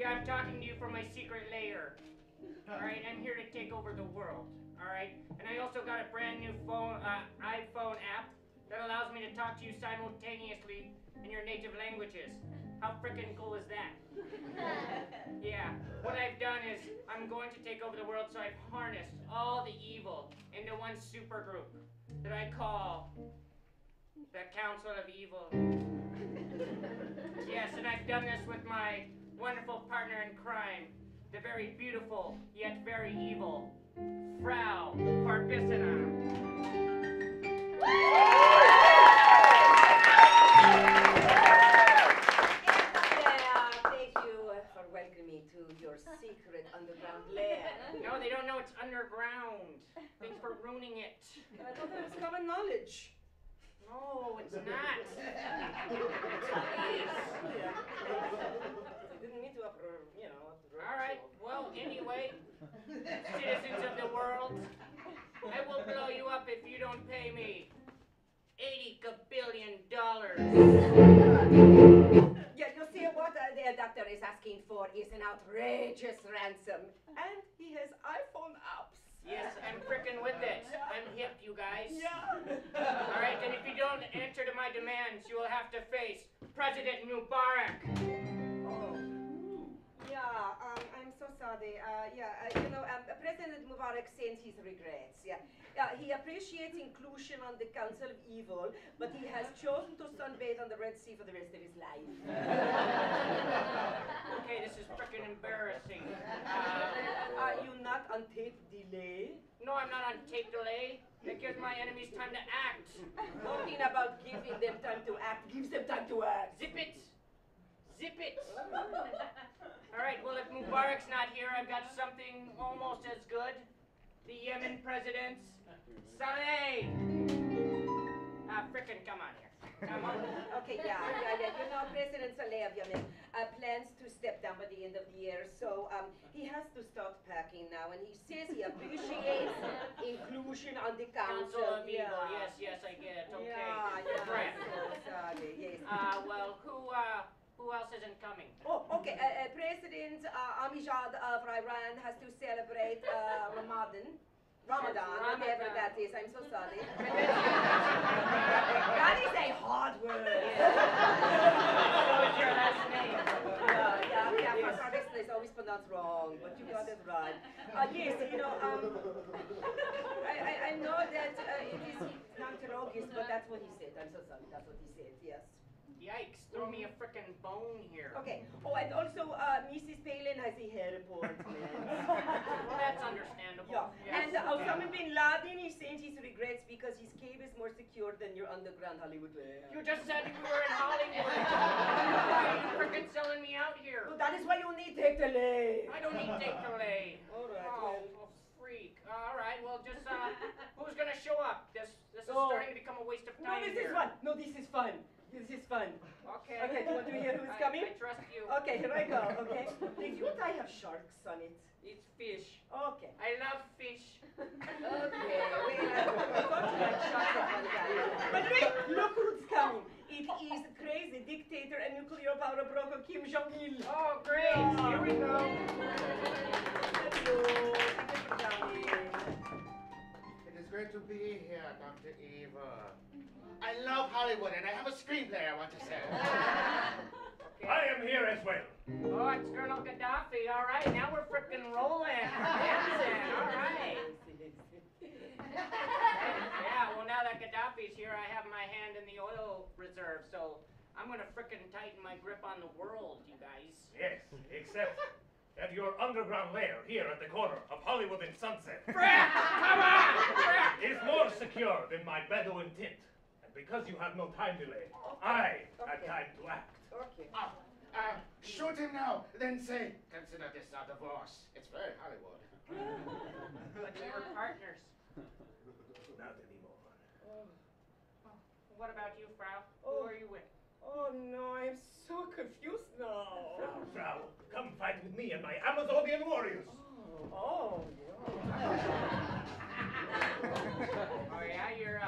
Yeah, I'm talking to you from my secret lair. All right, I'm here to take over the world. All right, and I also got a brand new phone, iPhone app that allows me to talk to you simultaneously in your native languages. How frickin' cool is that? Yeah, what I've done is I'm going to take over the world, so I've harnessed all the evil into one supergroup that I call the Council of Evil. Yes, and I've done this with my wonderful partner in crime, the very beautiful yet very evil Frau. Secret underground lair. No, they don't know it's underground. Thanks for ruining it. I thought that was common knowledge. No, it's not. You didn't need to, you know. All right. Well, anyway, citizens of the world, I will blow you up if you don't pay me $80 billion. Yeah, you see, what the doctor is asking for is an outrageous ransom. And he has iPhone apps. Yes, I'm frickin' with it. I'm hip, you guys. Yeah. All right, and if you don't answer to my demands, you will have to face President Mubarak. Oh. Yeah, I'm so sorry. President Mubarak sends his regrets. Yeah. He appreciates inclusion on the Council of Evil, but he has chosen to sunbathe on the Red Sea for the rest of his life. Okay, this is frickin' embarrassing. Are you not on tape delay? No, I'm not on tape delay. It gives my enemies time to act. Talking about giving them time to act gives them time to act. Zip it. Zip it. All right, well, if Mubarak's not here, I've got something almost as good. The Yemen president, Saleh. Frickin', come on here. Come on. Okay, yeah. You know, President Saleh of Yemen plans to step down by the end of the year, so he has to start packing now, and he says he appreciates inclusion on the Council of Evil. Yeah. Yes, I get it. Okay. Yeah. Sorry, yes. Well, who else isn't coming? Oh, okay. President Amijad of Iran has to celebrate Ramadan, whatever that is. I'm so sorry. That is a hard word. What is your last name? It's always pronounced wrong, but you got it right. I know that it is non-terrogist, but that's what he said. I'm so sorry. That's what he said. Yes. Yikes, throw me a frickin' bone here. Okay. Oh, and also, Mrs. Palin has a hair appointment. Well, that's understandable. Yeah. Yes. And Osama bin Laden is saying his regrets because his cave is more secure than your underground Hollywood lair. You just said we were in Hollywood. Why are you frickin' selling me out here? Well, that is why you need take delay. I don't need take delay. All right. Oh, freak. All right, well, just, who's gonna show up? This is starting to become a waste of time. No, this is fun. This is fun. Okay, do you want to hear who's coming? I trust you. Okay, here I go, okay? Did you and I have sharks on it? It's fish. Okay. I love fish. Okay, we don't like sharks on that. But wait, look who's coming. It is crazy dictator and nuclear power broker Kim Jong-il. Oh, great. Here we go. Hello. Thank you for coming. It is great to be here, Dr. Eva. I love Hollywood, and I have a screenplay I want to say. Okay. I am here as well. Oh, it's Colonel Gaddafi. All right, now we're frickin' rolling. All right. Yeah, well, now that Gaddafi's here, I have my hand in the oil reserve, so I'm going to frickin' tighten my grip on the world, you guys. Yes, except at your underground lair here at the corner of Hollywood and Sunset. Frick! Come on! It's more secure than my Bedouin tent. Because you have no time delay, I have time to act. Okay. Shoot him now, then say, consider this a divorce. It's very Hollywood. But we were partners. Not anymore. What about you, Frau? Who are you with? Oh, no, I'm so confused now. Frau, come fight with me and my Amazonian warriors. Oh yeah, you're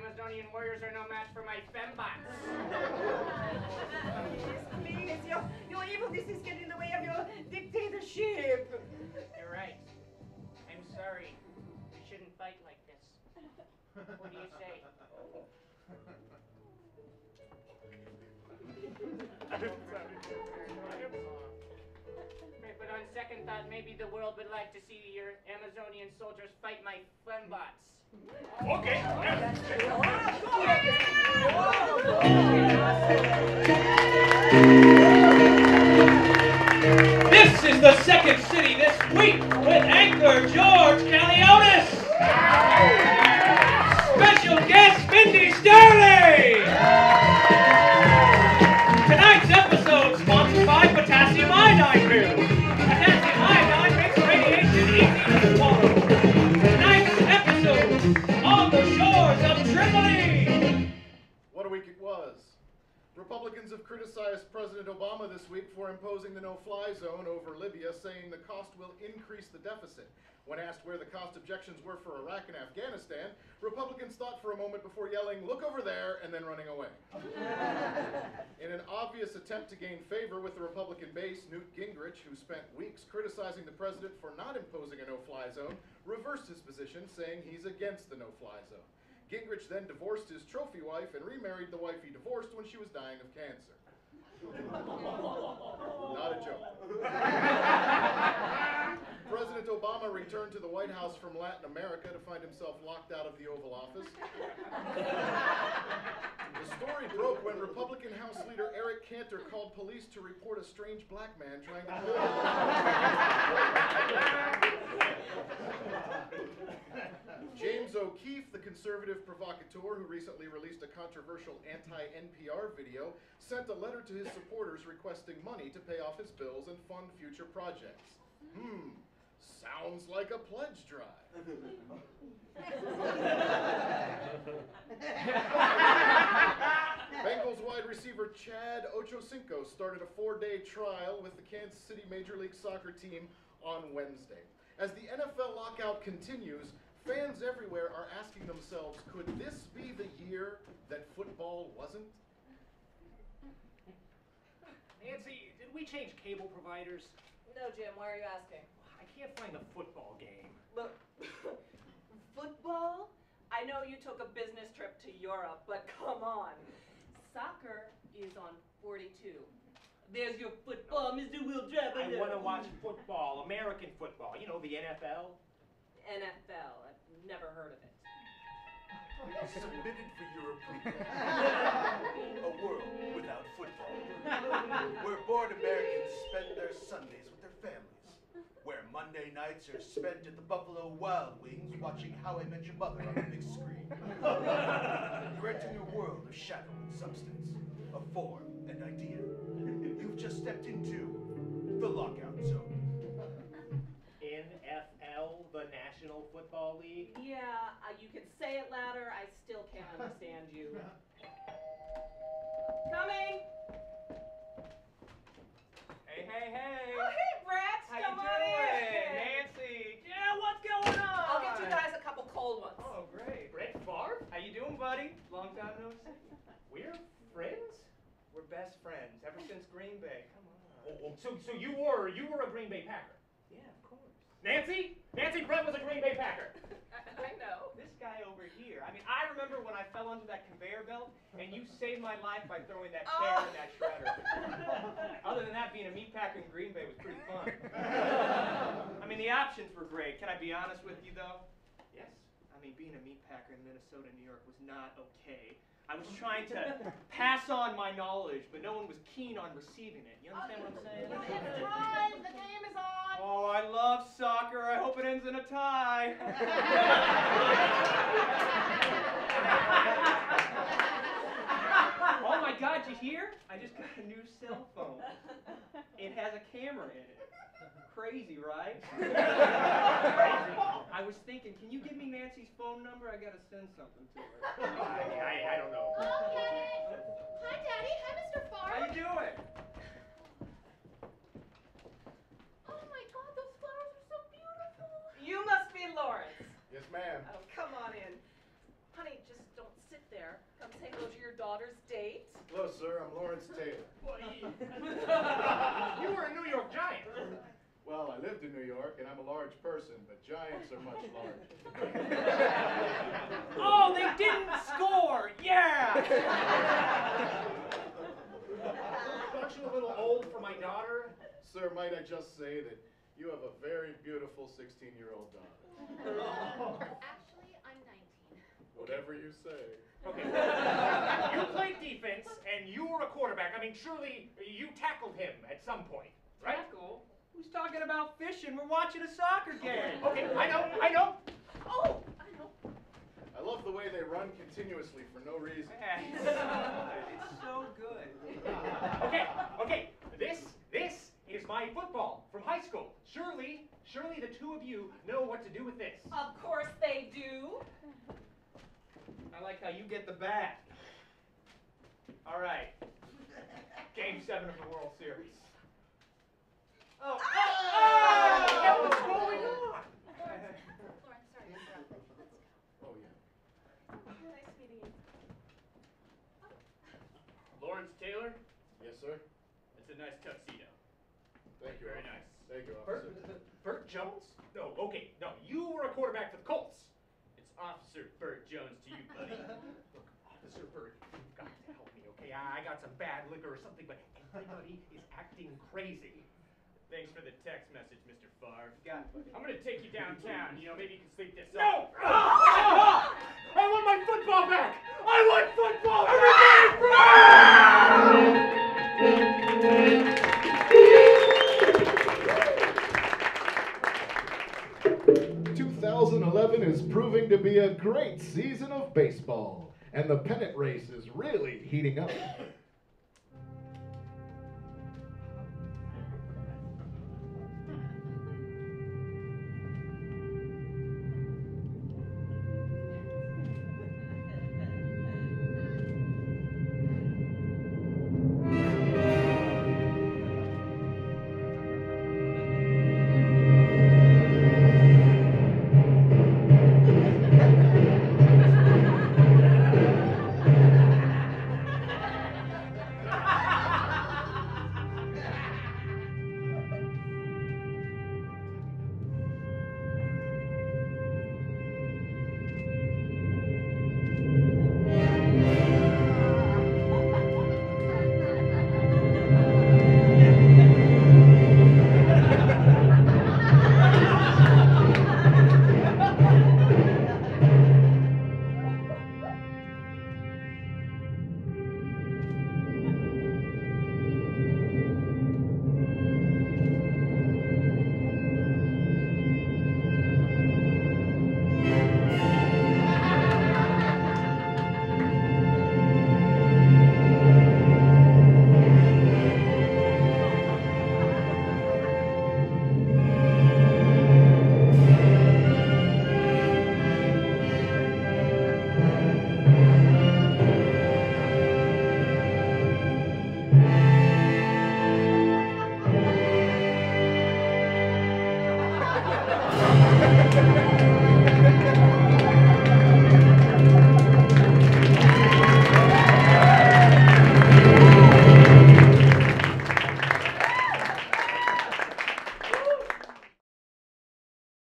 Amazonian Italian warriors are no match for my fembots. Please, your evilness is getting in the way of your dictatorship. You're right. I'm sorry. We shouldn't fight like this. What do you say? But on second thought, maybe the world would like to see your Amazonian soldiers fight my fembots. Okay. This is the second city this week with anchor George Caleodis. Special guest Mindy Sterling. Tonight's episode sponsored by potassium iodide brew. Potassium iodide makes radiation easy to swallow. Tonight's episode on the shores of Tripoli. What a week it was. Republicans have criticized President Obama this week for imposing the no-fly zone over Libya, saying the cost will increase the deficit. When asked where the cost objections were for Iraq and Afghanistan, Republicans thought for a moment before yelling, "Look over there," and then running away. In an obvious attempt to gain favor with the Republican base, Newt Gingrich, who spent weeks criticizing the president for not imposing a no-fly zone, reversed his position, saying he's against the no-fly zone. Gingrich then divorced his trophy wife and remarried the wife he divorced when she was dying of cancer. Not a joke. President Obama returned to the White House from Latin America to find himself locked out of the Oval Office. The story broke when Republican House Leader Eric Cantor called police to report a strange black man trying to kill him. James O'Keefe, the conservative provocateur who recently released a controversial anti-NPR video, sent a letter to his supporters requesting money to pay off his bills and fund future projects. Sounds like a pledge drive. Bengals wide receiver Chad Ochocinco started a 4-day trial with the Kansas City Major League Soccer team on Wednesday. As the NFL lockout continues, fans everywhere are asking themselves, could this be the year that football wasn't? Nancy, did we change cable providers? No, Jim, why are you asking? I can't find a football game. Look, football? I know you took a business trip to Europe, but come on. Soccer is on 42. There's your football, Mr. Will Trevor. I want to watch football, American football. You know, the NFL. NFL. I've never heard of it. Submitted for Europe. A world without football. Where bored Americans spend their Sundays with their families. Where Monday nights are spent at the Buffalo Wild Wings watching How I Met Your Mother on the big screen. You're entering a world of shadow and substance, of form and idea. You've just stepped into the lockout zone. NFL, the National Football League? Yeah, you can say it louder. I still can't understand you. Coming! Hey, hey, hey! Oh, hey, Brett! How you doing? Nancy! Yeah, what's going on? I'll get you guys a couple cold ones. Oh, great. Brett Favre? How you doing, buddy? Long time no see. We're friends? We're best friends ever since Green Bay. Come on. Oh, so you were a Green Bay Packer? Yeah, of course. Nancy? Nancy, Brett was a Green Bay Packer. I know. This guy over here. I mean, I remember when I fell under that conveyor belt, and you saved my life by throwing that chair in that shredder. Other than that, being a meat packer in Green Bay was pretty fun. I mean, the options were great. Can I be honest with you, though? Yes. I mean, being a meat packer in Minnesota, New York was not okay. I was trying to pass on my knowledge, but no one was keen on receiving it. You understand what I'm saying? It's time. The game is on. Oh, I love soccer. I hope it ends in a tie. Oh my God, you hear? I just got a new cell phone. It has a camera in it. Crazy, right? I was thinking, can you give me Nancy's phone number? I gotta send something to her. I don't know. Okay. Hi, Daddy. Hi, Mr. Favre. How you doing? Oh my God, those flowers are so beautiful. You must be Lawrence. Yes, ma'am. Oh, come on in, honey. Just don't sit there. daughter's date? Hello, sir. I'm Lawrence Taylor. You were a New York giant. Well, I lived in New York, and I'm a large person, but giants are much larger. Oh, they didn't score! Yeah! Aren't you a little old for my daughter? Sir, might I just say that you have a very beautiful 16-year-old daughter. Actually, I'm 19. Whatever you say. Okay. You played defense, and you were a quarterback. I mean, surely you tackled him at some point, right? Tackle? Who's talking about fishing? We're watching a soccer game. Okay, I know. Oh, I know. I love the way they run continuously for no reason. It's so good. Okay. This is my football from high school. Surely the two of you know what to do with this. Of course they do. I like how you get the bat. All right. Game 7 of the World Series. Oh! What's going on? Lawrence, sorry. Let's go. Oh, yeah. Nice meeting you. Oh. Lawrence Taylor? Yes, sir. That's a nice tuxedo. Thank you. Very nice. Thank you, officer. Burt Jones? No, okay. No, you were a quarterback for the Colts. It's Officer Burt Jones to you, buddy. Look, Officer Burt, you've got to help me, okay? I got some bad liquor or something, but everybody is acting crazy. Thanks for the text message, Mr. Favre. I'm going to take you downtown. You know, maybe you can sleep this up. No! I want my football back! I want football back! 2011 is proving to be a great season of baseball, and the pennant race is really heating up.